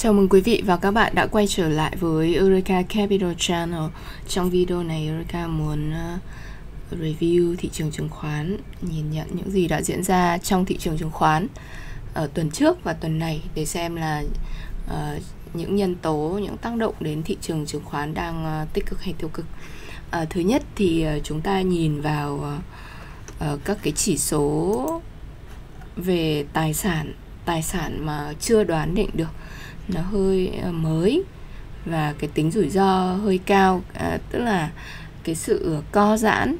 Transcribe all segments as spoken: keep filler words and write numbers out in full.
Chào mừng quý vị và các bạn đã quay trở lại với Eureka Capital Channel. Trong video này, Eureka muốn review thị trường chứng khoán, nhìn nhận những gì đã diễn ra trong thị trường chứng khoán ở tuần trước và tuần này để xem là uh, những nhân tố, những tác động đến thị trường chứng khoán đang uh, tích cực hay tiêu cực. Uh, thứ nhất thì uh, chúng ta nhìn vào uh, uh, các cái chỉ số về tài sản, tài sản mà chưa đoán định được. Nó hơi mới và cái tính rủi ro hơi cao, à, tức là cái sự co giãn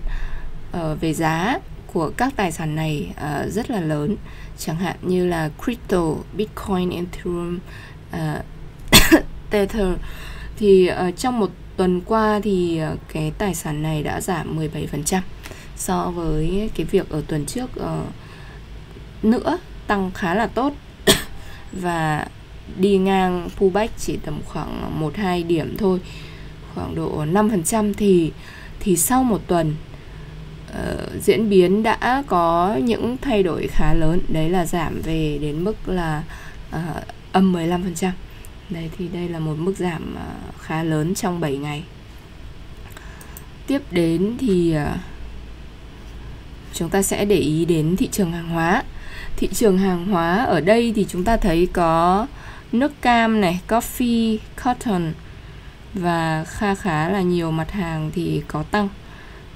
à, về giá của các tài sản này à, rất là lớn, chẳng hạn như là Crypto, Bitcoin, Ethereum, à, Tether. Thì à, trong một tuần qua thì à, cái tài sản này đã giảm mười bảy phần trăm so với cái việc ở tuần trước à, nữa, tăng khá là tốt và đi ngang pullback chỉ tầm khoảng một hai điểm thôi, khoảng độ năm phần trăm. Thì thì sau một tuần uh, diễn biến đã có những thay đổi khá lớn, đấy là giảm về đến mức là uh, âm mười lăm phần trăm. Đây thì đây là một mức giảm uh, khá lớn trong bảy ngày. Tiếp đến thì uh, chúng ta sẽ để ý đến thị trường hàng hóa. Thị trường hàng hóa ở đây thì chúng ta thấy có nước cam này, coffee, cotton và khá khá là nhiều mặt hàng thì có tăng.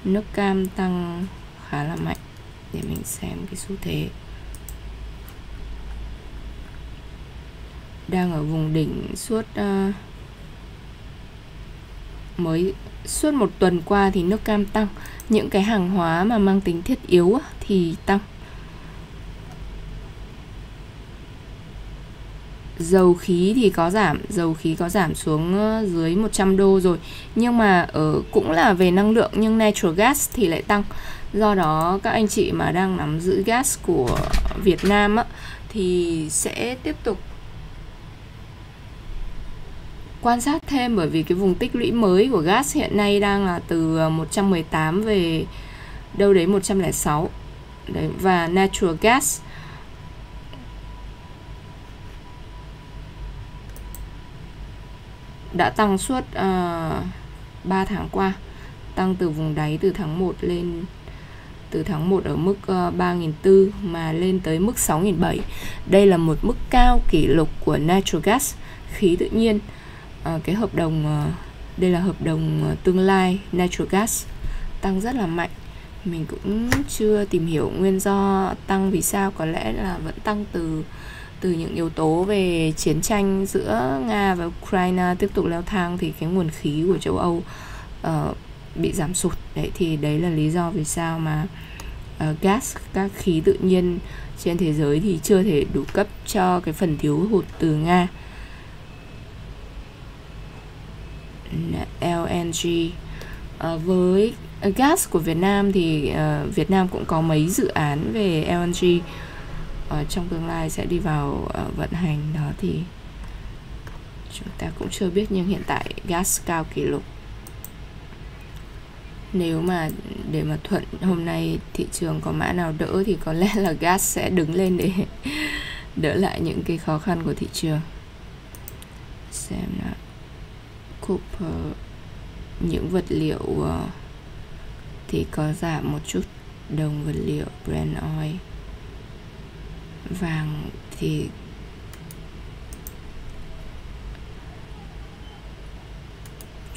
Nước cam tăng khá là mạnh, để mình xem cái xu thế. Đang ở vùng đỉnh suốt uh, mới suốt một tuần qua thì nước cam tăng. Những cái hàng hóa mà mang tính thiết yếu thì tăng. Dầu khí thì có giảm, dầu khí có giảm xuống dưới một trăm đô rồi. Nhưng mà ở cũng là về năng lượng, nhưng natural gas thì lại tăng. Do đó các anh chị mà đang nắm giữ gas của Việt Nam á, thì sẽ tiếp tục quan sát thêm, bởi vì cái vùng tích lũy mới của gas hiện nay đang là từ một trăm mười tám về đâu đấy một trăm lẻ sáu. Đấy, và natural gas đã tăng suốt uh, ba tháng qua, tăng từ vùng đáy từ tháng một lên, từ tháng một ở mức uh, ba nghìn bốn trăm mà lên tới mức sáu nghìn bảy trăm. Đây là một mức cao kỷ lục của natural gas, khí tự nhiên. Uh, cái hợp đồng uh, đây là hợp đồng uh, tương lai natural gas tăng rất là mạnh. Mình cũng chưa tìm hiểu nguyên do tăng vì sao, có lẽ là vẫn tăng từ từ những yếu tố về chiến tranh giữa Nga và Ukraine tiếp tục leo thang thì cái nguồn khí của châu Âu uh, bị giảm sụt. Đấy thì đấy là lý do vì sao mà uh, gas, các khí tự nhiên trên thế giới thì chưa thể đủ cấp cho cái phần thiếu hụt từ Nga. lờ en giê uh, với gas của Việt Nam thì uh, Việt Nam cũng có mấy dự án về lờ en giê trong tương lai sẽ đi vào vận hành. Đó thì chúng ta cũng chưa biết, nhưng hiện tại gas cao kỷ lục. Nếu mà để mà thuận hôm nay thị trường có mã nào đỡ thì có lẽ là gas sẽ đứng lên để đỡ lại những cái khó khăn của thị trường. Xem nào, copper, những vật liệu thì có giảm một chút, đồng vật liệu, Brent oil. Vàng thì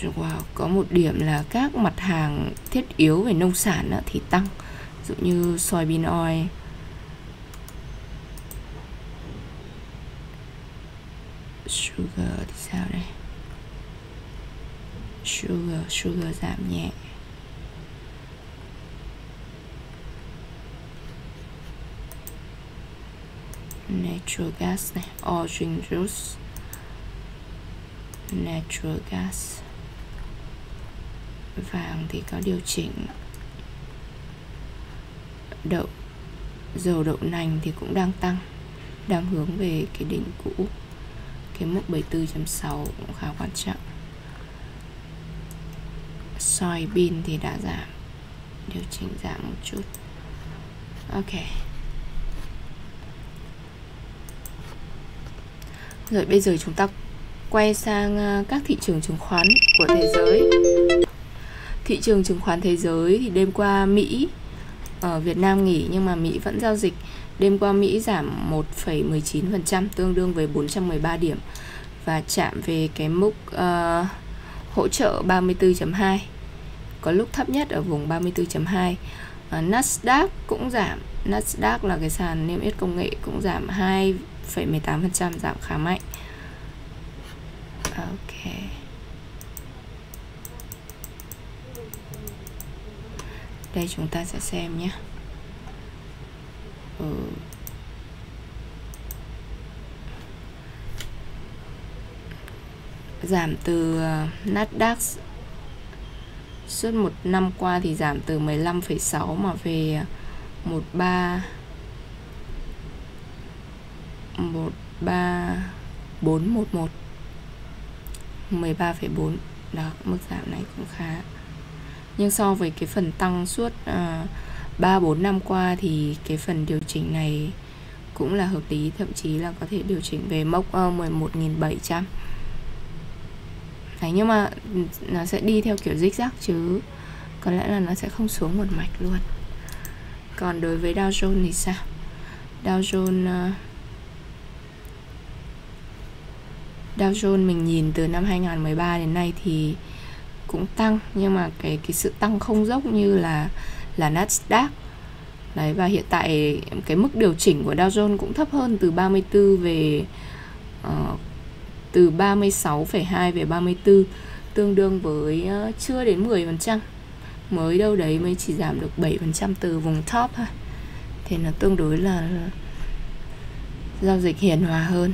wow, có một điểm là các mặt hàng thiết yếu về nông sản thì tăng, ví dụ như soybean oil, sugar thì sao đây, sugar sugar giảm nhẹ. Natural gas này, orange juice, natural gas. Vàng thì có điều chỉnh. Đậu, dầu đậu nành thì cũng đang tăng, đang hướng về cái đỉnh cũ, cái mức bảy mươi tư phẩy sáu cũng khá quan trọng. Soybean thì đã giảm, điều chỉnh giảm một chút. Ok. Rồi bây giờ chúng ta quay sang các thị trường chứng khoán của thế giới. Thị trường chứng khoán thế giới thì đêm qua Mỹ, ở Việt Nam nghỉ nhưng mà Mỹ vẫn giao dịch. Đêm qua Mỹ giảm một phẩy mười chín phần trăm, tương đương với bốn trăm mười ba điểm và chạm về cái mức uh, hỗ trợ ba mươi tư chấm hai, có lúc thấp nhất ở vùng ba mươi tư chấm hai. uh, Nasdaq cũng giảm, Nasdaq là cái sàn niêm yết công nghệ cũng giảm hai phẩy mười tám phần trăm, giảm khá mạnh. Ok, đây chúng ta sẽ xem nhé. Ừ. Giảm từ Nasdaq suốt một năm qua thì giảm từ mười lăm phẩy sáu mà về một ba bốn một một, mười ba phẩy bốn. Đó, mức giảm này cũng khá. Nhưng so với cái phần tăng suốt uh, ba bốn năm qua thì cái phần điều chỉnh này cũng là hợp lý, thậm chí là có thể điều chỉnh về mốc uh, mười một nghìn bảy trăm. Đấy, nhưng mà nó sẽ đi theo kiểu zigzag chứ có lẽ là nó sẽ không xuống một mạch luôn. Còn đối với Dow Jones thì sao? Dow Jones, uh, Dow Jones mình nhìn từ năm hai không một ba đến nay thì cũng tăng, nhưng mà cái cái sự tăng không dốc như là là Nasdaq. Đấy, và hiện tại cái mức điều chỉnh của Dow Jones cũng thấp hơn, từ ba mươi tư về uh, từ ba mươi sáu phẩy hai về ba mươi tư, tương đương với uh, chưa đến mười phần trăm. Mới đâu đấy mới chỉ giảm được bảy phần trăm từ vùng top thôi. Thì nó tương đối là giao dịch hiền hòa hơn.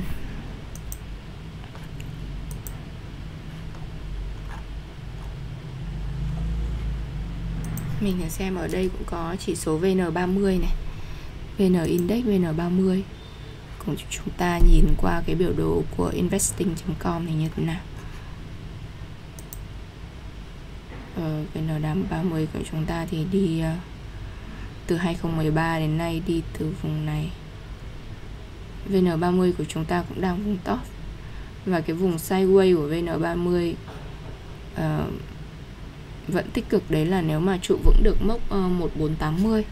Mình sẽ xem ở đây cũng có chỉ số vê en ba mươi này, vê en Index, vê en ba mươi. Cùng chúng ta nhìn qua cái biểu đồ của Investing chấm com này như thế nào. Ờ, vê en ba mươi của chúng ta thì đi uh, từ hai không một ba đến nay đi từ vùng này. vê en ba mươi của chúng ta cũng đang vùng top. Và cái vùng sideways của vê en ba mươi uh, vẫn tích cực, đấy là nếu mà trụ vững được mốc uh, một bốn tám mươi.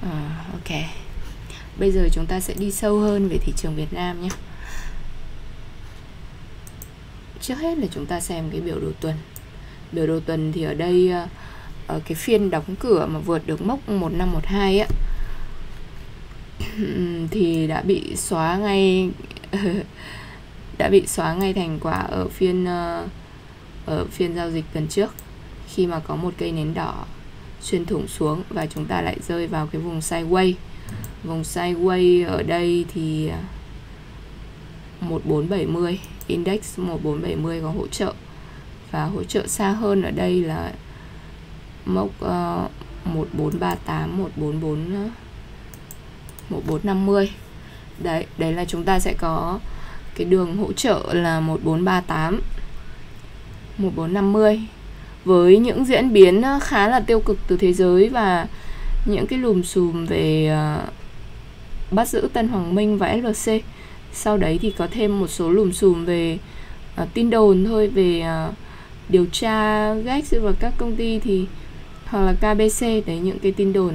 uh, Ok, bây giờ chúng ta sẽ đi sâu hơn về thị trường Việt Nam nhé. Trước hết là chúng ta xem cái biểu đồ tuần. Biểu đồ tuần thì ở đây uh, ở cái phiên đóng cửa mà vượt được mốc một năm một hai ấy, thì đã bị xóa ngay đã bị xóa ngay thành quả ở phiên uh, ở phiên giao dịch tuần trước, khi mà có một cây nến đỏ xuyên thủng xuống và chúng ta lại rơi vào cái vùng sideways. Vùng sideways ở đây thì một bốn bảy mươi, index một bốn bảy mươi có hỗ trợ, và hỗ trợ xa hơn ở đây là mốc uh, một bốn ba tám, một bốn bốn, một bốn năm mươi. Đấy, đấy là chúng ta sẽ có cái đường hỗ trợ là một bốn ba tám, một bốn năm mươi. Với những diễn biến khá là tiêu cực từ thế giới và những cái lùm xùm về uh, bắt giữ Tân Hoàng Minh và ép lờ xê, sau đấy thì có thêm một số lùm xùm về uh, tin đồn thôi, về uh, điều tra giê e xê và các công ty thì hoặc là ca bê xê. Đấy, những cái tin đồn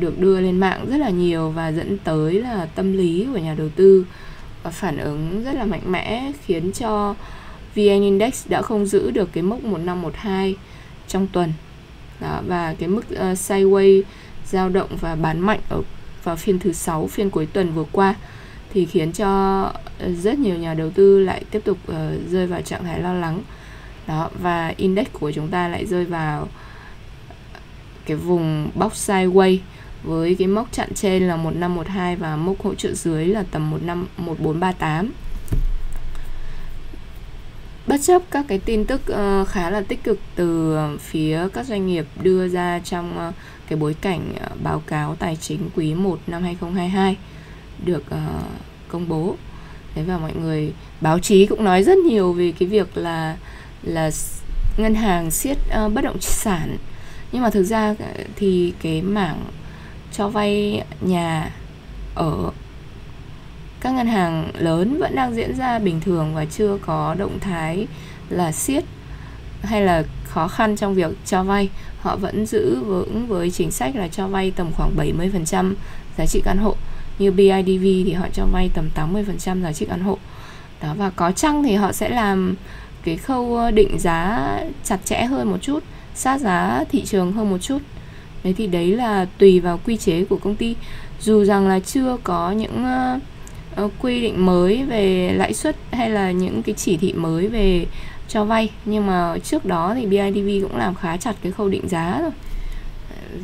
được đưa lên mạng rất là nhiều và dẫn tới là tâm lý của nhà đầu tư và phản ứng rất là mạnh mẽ, khiến cho vê en Index đã không giữ được cái mốc một năm một hai trong tuần. Đó, và cái mức uh, sideways dao động và bán mạnh ở vào phiên thứ sáu, phiên cuối tuần vừa qua, thì khiến cho rất nhiều nhà đầu tư lại tiếp tục uh, rơi vào trạng thái lo lắng. Đó, và index của chúng ta lại rơi vào cái vùng bóc sideways với cái mốc chặn trên là một năm một hai và mốc hỗ trợ dưới là tầm một bốn ba tám. Bất chấp các cái tin tức uh, khá là tích cực từ phía các doanh nghiệp đưa ra trong uh, cái bối cảnh uh, báo cáo tài chính quý một năm hai không hai hai được uh, công bố. Thế và mọi người, báo chí cũng nói rất nhiều về cái việc là là ngân hàng siết uh, bất động sản. Nhưng mà thực ra thì cái mảng cho vay nhà ở, các ngân hàng lớn vẫn đang diễn ra bình thường và chưa có động thái là siết hay là khó khăn trong việc cho vay. Họ vẫn giữ vững với chính sách là cho vay tầm khoảng bảy mươi phần trăm giá trị căn hộ. Như bê i đê vê thì họ cho vay tầm tám mươi phần trăm giá trị căn hộ. Đó, và có chăng thì họ sẽ làm cái khâu định giá chặt chẽ hơn một chút, sát giá thị trường hơn một chút. Đấy thì đấy là tùy vào quy chế của công ty. Dù rằng là chưa có những uh, quy định mới về lãi suất hay là những cái chỉ thị mới về cho vay, nhưng mà trước đó thì bê i đê vê cũng làm khá chặt cái khâu định giá rồi.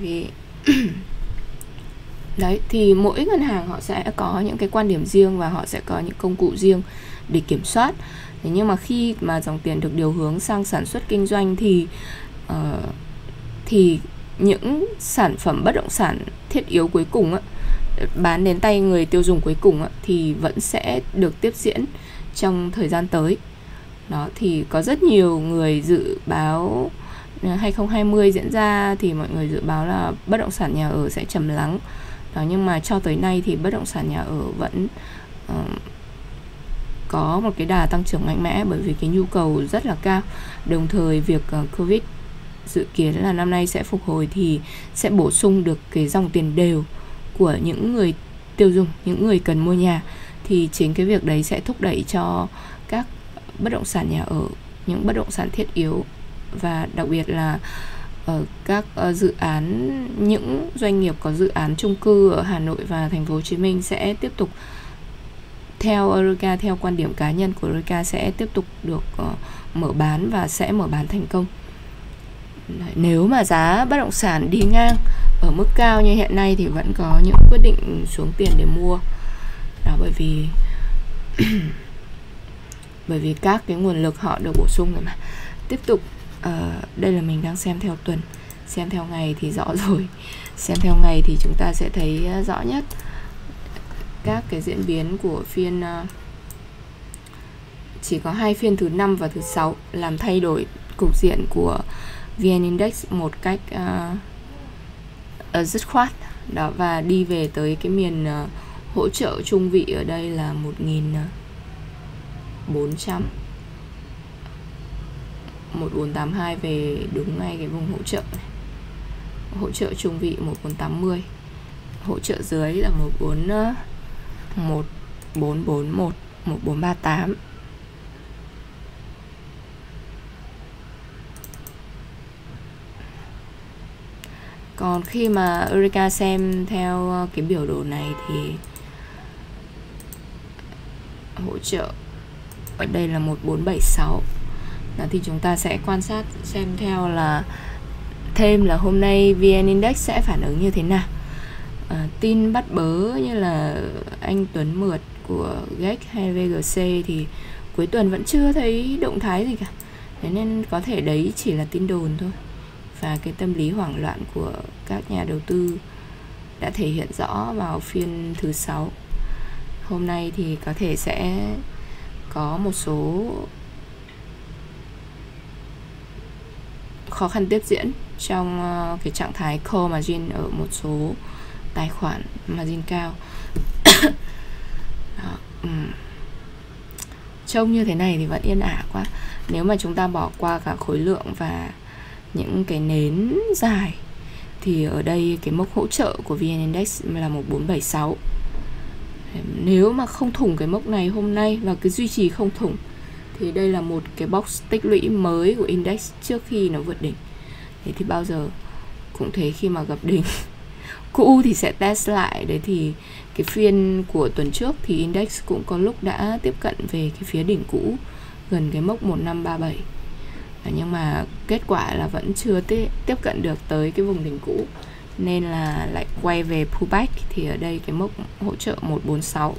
Vì đấy thì mỗi ngân hàng họ sẽ có những cái quan điểm riêng và họ sẽ có những công cụ riêng để kiểm soát. Thế nhưng mà khi mà dòng tiền được điều hướng sang sản xuất kinh doanh thì uh, thì những sản phẩm bất động sản thiết yếu cuối cùng á, bán đến tay người tiêu dùng cuối cùng á, thì vẫn sẽ được tiếp diễn trong thời gian tới. Đó, thì có rất nhiều người dự báo hai không hai không diễn ra thì mọi người dự báo là bất động sản nhà ở sẽ trầm lắng. Đó, nhưng mà cho tới nay thì bất động sản nhà ở vẫn uh, có một cái đà tăng trưởng mạnh mẽ bởi vì cái nhu cầu rất là cao. Đồng thời việc uh, Covid dự kiến là năm nay sẽ phục hồi thì sẽ bổ sung được cái dòng tiền đều của những người tiêu dùng, những người cần mua nhà. Thì chính cái việc đấy sẽ thúc đẩy cho các bất động sản nhà ở, những bất động sản thiết yếu, và đặc biệt là ở các dự án, những doanh nghiệp có dự án chung cư ở Hà Nội và thành phố Hồ Chí Minh sẽ tiếp tục, theo Eureka, theo quan điểm cá nhân của Eureka, sẽ tiếp tục được mở bán và sẽ mở bán thành công. Nếu mà giá bất động sản đi ngang ở mức cao như hiện nay thì vẫn có những quyết định xuống tiền để mua. Đó, bởi vì bởi vì các cái nguồn lực họ được bổ sung rồi mà. Tiếp tục, uh, đây là mình đang xem theo tuần, xem theo ngày thì rõ rồi. Xem theo ngày thì chúng ta sẽ thấy rõ nhất các cái diễn biến của phiên. Uh, chỉ có hai phiên thứ năm và thứ sáu làm thay đổi cục diện của vê en Index một cách uh, dứt khoát. Đó, và đi về tới cái miền uh, hỗ trợ trung vị ở đây là một nghìn bốn trăm, một nghìn bốn trăm tám mươi hai, về đúng ngay cái vùng hỗ trợ này. Hỗ trợ trung vị một nghìn bốn trăm tám mươi, hỗ trợ dưới là một nghìn bốn trăm bốn mươi mốt, một nghìn bốn trăm ba mươi tám. Còn khi mà Eureka xem theo cái biểu đồ này thì hỗ trợ ở đây là một nghìn bốn trăm bảy mươi sáu. Đó, thì chúng ta sẽ quan sát xem theo là thêm là hôm nay vê en Index sẽ phản ứng như thế nào. À, tin bắt bớ như là anh Tuấn Mượt của giê e xê hay vê giê xê thì cuối tuần vẫn chưa thấy động thái gì cả. Thế nên có thể đấy chỉ là tin đồn thôi. Và cái tâm lý hoảng loạn của các nhà đầu tư đã thể hiện rõ vào phiên thứ sáu. Hôm nay thì có thể sẽ có một số khó khăn tiếp diễn trong cái trạng thái call margin ở một số tài khoản margin cao. Đó. Ừ. Trông như thế này thì vẫn yên ả quá. Nếu mà chúng ta bỏ qua cả khối lượng và những cái nến dài thì ở đây cái mốc hỗ trợ của vê en Index là một nghìn bốn trăm bảy mươi sáu. Nếu mà không thủng cái mốc này hôm nay và cứ duy trì không thủng thì đây là một cái box tích lũy mới của Index trước khi nó vượt đỉnh. Thế thì bao giờ cũng thế, khi mà gặp đỉnh cũ thì sẽ test lại. Đấy thì cái phiên của tuần trước thì Index cũng có lúc đã tiếp cận về cái phía đỉnh cũ gần cái mốc một nghìn năm trăm ba mươi bảy. Nhưng mà kết quả là vẫn chưa tiếp cận được tới cái vùng đỉnh cũ, nên là lại quay về pullback. Thì ở đây cái mốc hỗ trợ một nghìn bốn trăm bốn mươi sáu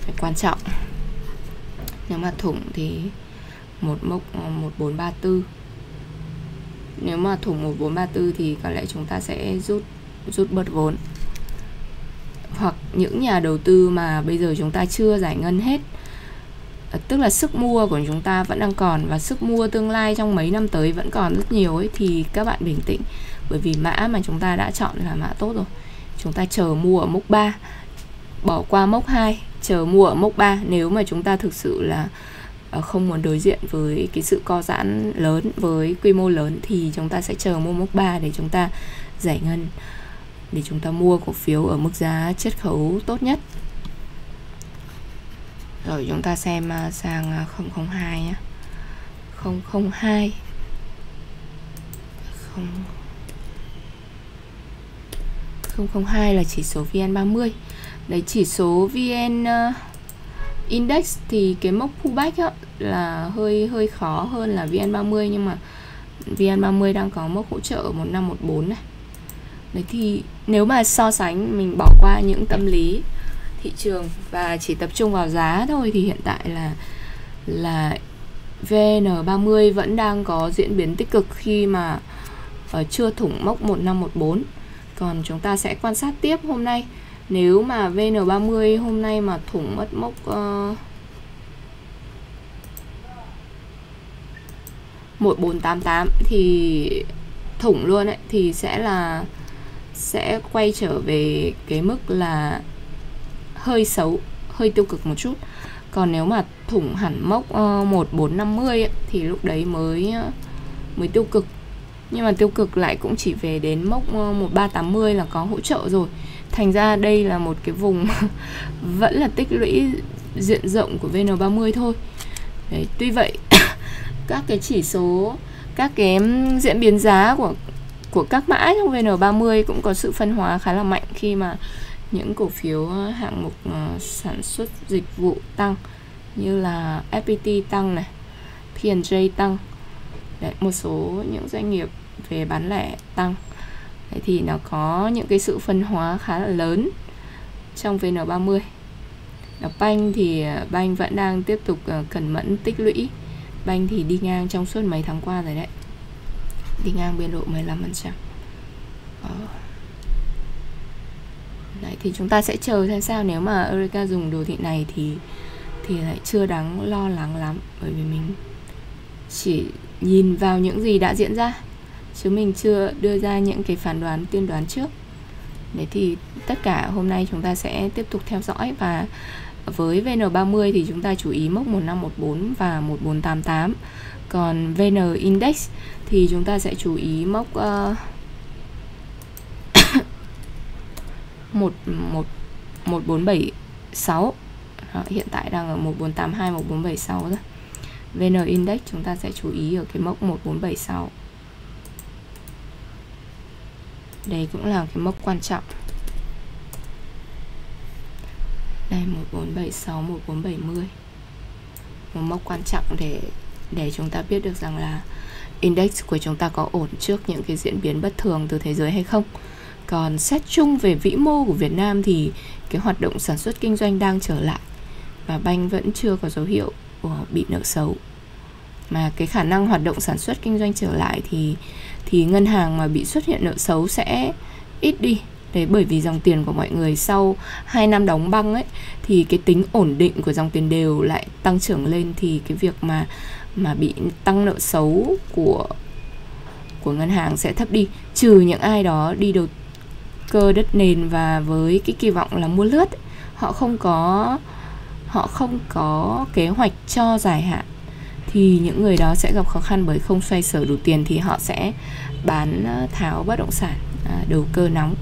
phải quan trọng. Nếu mà thủng thì một mốc một nghìn bốn trăm ba mươi tư. Nếu mà thủng một nghìn bốn trăm ba mươi tư thì có lẽ chúng ta sẽ rút rút bớt vốn. Hoặc những nhà đầu tư mà bây giờ chúng ta chưa giải ngân hết, tức là sức mua của chúng ta vẫn đang còn và sức mua tương lai trong mấy năm tới vẫn còn rất nhiều ấy, thì các bạn bình tĩnh. Bởi vì mã mà chúng ta đã chọn là mã tốt rồi. Chúng ta chờ mua ở mốc ba, bỏ qua mốc hai, chờ mua ở mốc ba nếu mà chúng ta thực sự là không muốn đối diện với cái sự co giãn lớn, với quy mô lớn, thì chúng ta sẽ chờ mua mốc ba để chúng ta giải ngân, để chúng ta mua cổ phiếu ở mức giá chiết khấu tốt nhất. Rồi chúng ta xem sang không không hai nhé. không không hai. không không hai là chỉ số vê en ba mươi. Đấy, chỉ số vê en Index thì cái mốc pullback là hơi hơi khó hơn là vê en ba mươi, nhưng mà vê en ba mươi đang có mốc hỗ trợ một năm một bốn này. Đấy, thì nếu mà so sánh, mình bỏ qua những tâm lý thị trường và chỉ tập trung vào giá thôi, thì hiện tại là là vê en ba mươi vẫn đang có diễn biến tích cực khi mà uh, chưa thủng mốc một năm một bốn. Còn chúng ta sẽ quan sát tiếp hôm nay. Nếu mà vê en ba mươi hôm nay mà thủng mất mốc uh, một bốn tám tám thì thủng luôn ấy, thì sẽ là sẽ quay trở về cái mức là hơi xấu, hơi tiêu cực một chút. Còn nếu mà thủng hẳn mốc uh, một bốn năm mươi ấy, thì lúc đấy mới mới tiêu cực. Nhưng mà tiêu cực lại cũng chỉ về đến mốc một ba tám mươi là có hỗ trợ rồi. Thành ra đây là một cái vùng vẫn là tích lũy diện rộng của vê en ba mươi thôi. Đấy, tuy vậy các cái chỉ số, các cái diễn biến giá của của các mã trong vê en ba mươi cũng có sự phân hóa khá là mạnh khi mà những cổ phiếu hạng mục sản xuất dịch vụ tăng, như là ép pê tê tăng này, pê và jê tăng. Đấy, một số những doanh nghiệp về bán lẻ tăng. Đấy, thì nó có những cái sự phân hóa khá là lớn trong vê en ba mươi. Banh thì banh vẫn đang tiếp tục cẩn mẫn tích lũy. Banh thì đi ngang trong suốt mấy tháng qua rồi đấy, đi ngang biên độ mười lăm phần trăm. Đấy, thì chúng ta sẽ chờ xem sao. Nếu mà Eureka dùng đồ thị này thì thì lại chưa đáng lo lắng lắm, bởi vì mình chỉ nhìn vào những gì đã diễn ra, chứ mình chưa đưa ra những cái phán đoán, tiên đoán trước. Đấy, thì tất cả hôm nay chúng ta sẽ tiếp tục theo dõi. Và với vê en ba mươi thì chúng ta chú ý mốc một năm một bốn và một bốn tám tám. Còn vê en Index thì chúng ta sẽ chú ý mốc uh, một bốn bảy sáu. Đó, hiện tại đang ở một bốn tám hai, một bốn bảy sáu rồi. vê en Index chúng ta sẽ chú ý ở cái mốc một bốn bảy sáu. Đây cũng là cái mốc quan trọng. Đây một bốn bảy sáu, một bốn bảy mươi. Một mốc quan trọng để để chúng ta biết được rằng là index của chúng ta có ổn trước những cái diễn biến bất thường từ thế giới hay không. Còn xét chung về vĩ mô của Việt Nam thì cái hoạt động sản xuất kinh doanh đang trở lại, và banh vẫn chưa có dấu hiệu bị nợ xấu. Mà cái khả năng hoạt động sản xuất kinh doanh trở lại thì thì ngân hàng mà bị xuất hiện nợ xấu sẽ ít đi. Đấy, bởi vì dòng tiền của mọi người sau hai năm đóng băng ấy, thì cái tính ổn định của dòng tiền đều lại tăng trưởng lên, thì cái việc mà mà bị tăng nợ xấu của của ngân hàng sẽ thấp đi, trừ những ai đó đi đầu cơ đất nền và với cái kỳ vọng là mua lướt ấy, họ không có họ không có kế hoạch cho dài hạn, thì những người đó sẽ gặp khó khăn bởi không xoay sở đủ tiền, thì họ sẽ bán tháo bất động sản đầu cơ nóng.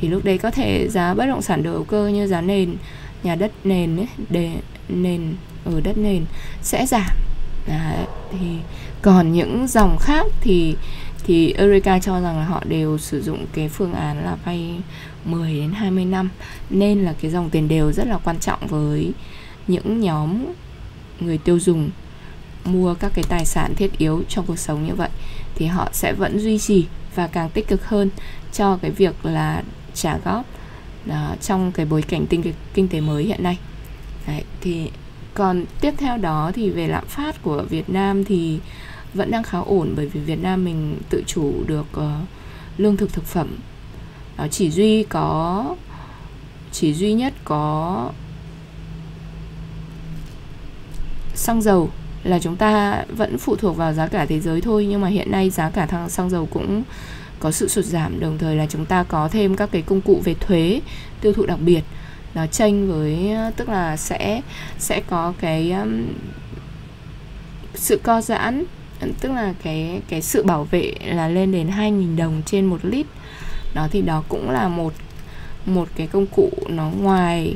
Thì lúc đấy có thể giá bất động sản đầu cơ như giá nền, nhà đất nền ấy, để, nền ở đất nền sẽ giảm. Đấy, thì còn những dòng khác thì thì Eureka cho rằng là họ đều sử dụng cái phương án là vay mười đến hai mươi năm, nên là cái dòng tiền đều rất là quan trọng với những nhóm người tiêu dùng mua các cái tài sản thiết yếu trong cuộc sống như vậy, thì họ sẽ vẫn duy trì và càng tích cực hơn cho cái việc là trả góp đó, trong cái bối cảnh tinh, kinh tế mới hiện nay. Đấy, thì còn tiếp theo đó thì về lạm phát của Việt Nam thì vẫn đang khá ổn, bởi vì Việt Nam mình tự chủ được uh, lương thực thực phẩm. Đó, chỉ duy có chỉ duy nhất có xăng dầu là chúng ta vẫn phụ thuộc vào giá cả thế giới thôi, nhưng mà hiện nay giá cả thăng xăng dầu cũng có sự sụt giảm, đồng thời là chúng ta có thêm các cái công cụ về thuế tiêu thụ đặc biệt. nó chênh với, tức là sẽ sẽ có cái um, sự co giãn, tức là cái cái sự bảo vệ là lên đến hai nghìn đồng trên một lít. Đó thì đó cũng là một một cái công cụ, nó ngoài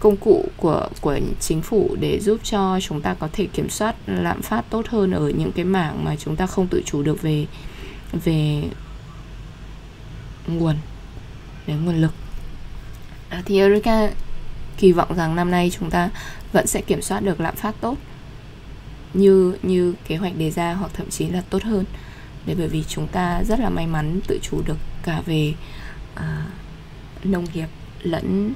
công cụ của của chính phủ để giúp cho chúng ta có thể kiểm soát lạm phát tốt hơn ở những cái mảng mà chúng ta không tự chủ được về về nguồn đến nguồn lực. Đó thì Eureka kỳ vọng rằng năm nay chúng ta vẫn sẽ kiểm soát được lạm phát tốt như như kế hoạch đề ra, hoặc thậm chí là tốt hơn, để bởi vì chúng ta rất là may mắn tự chủ được cả về uh, nông nghiệp lẫn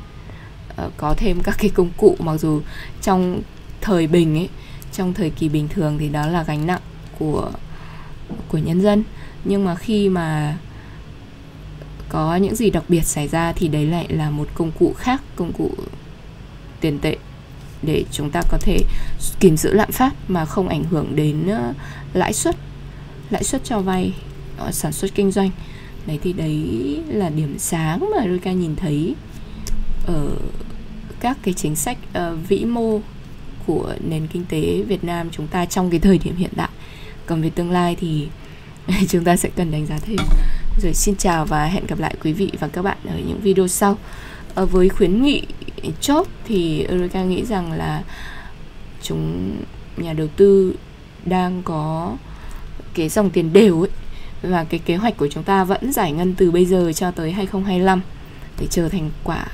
uh, có thêm các cái công cụ, mặc dù trong thời bình ấy, trong thời kỳ bình thường thì đó là gánh nặng của của nhân dân, nhưng mà khi mà có những gì đặc biệt xảy ra thì đấy lại là một công cụ khác, công cụ tiền tệ, để chúng ta có thể kiểm giữ lạm phát mà không ảnh hưởng đến uh, lãi suất lãi suất cho vay uh, sản xuất kinh doanh. Đấy thì đấy là điểm sáng mà Eureka nhìn thấy ở các cái chính sách uh, vĩ mô của nền kinh tế Việt Nam chúng ta trong cái thời điểm hiện tại. Còn về tương lai thì chúng ta sẽ cần đánh giá thêm. Rồi, xin chào và hẹn gặp lại quý vị và các bạn ở những video sau. À, với khuyến nghị chốt thì Eureka nghĩ rằng là chúng nhà đầu tư đang có cái dòng tiền đều ấy, và cái kế hoạch của chúng ta vẫn giải ngân từ bây giờ cho tới hai không hai lăm để chờ thành quả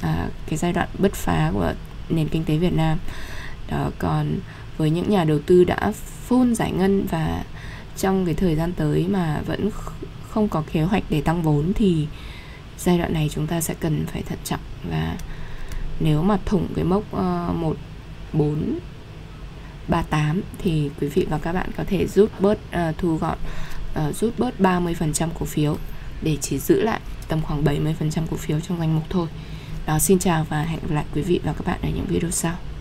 à, cái giai đoạn bứt phá của nền kinh tế Việt Nam. Đó, còn với những nhà đầu tư đã full giải ngân và trong cái thời gian tới mà vẫn không có kế hoạch để tăng vốn thì giai đoạn này chúng ta sẽ cần phải thận trọng, và nếu mà thủng cái mốc uh, một bốn ba tám thì quý vị và các bạn có thể rút bớt uh, thu gọn uh, rút bớt ba mươi phần trăm cổ phiếu để chỉ giữ lại tầm khoảng bảy mươi phần trăm cổ phiếu trong danh mục thôi. Đó, xin chào và hẹn gặp lại quý vị và các bạn ở những video sau.